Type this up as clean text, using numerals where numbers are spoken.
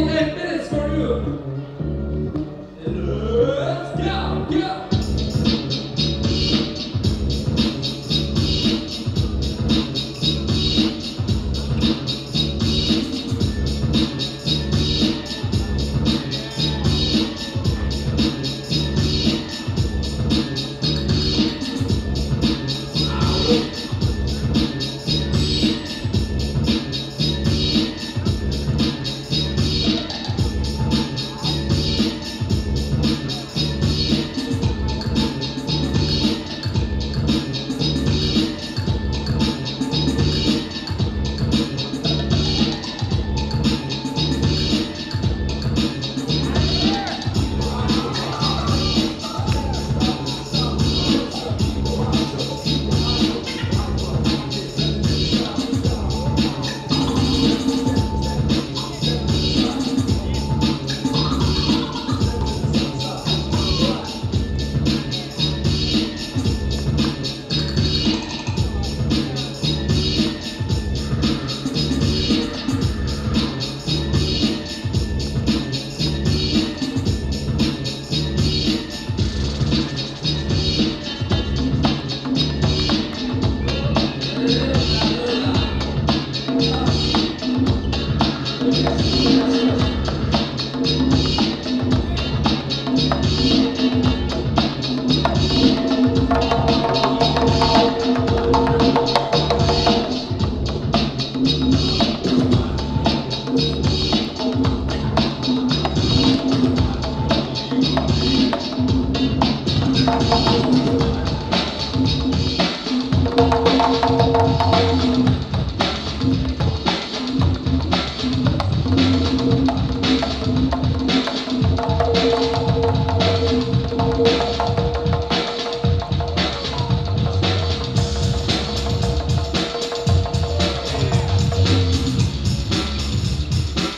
only 8 minutes for you. Let's go, go!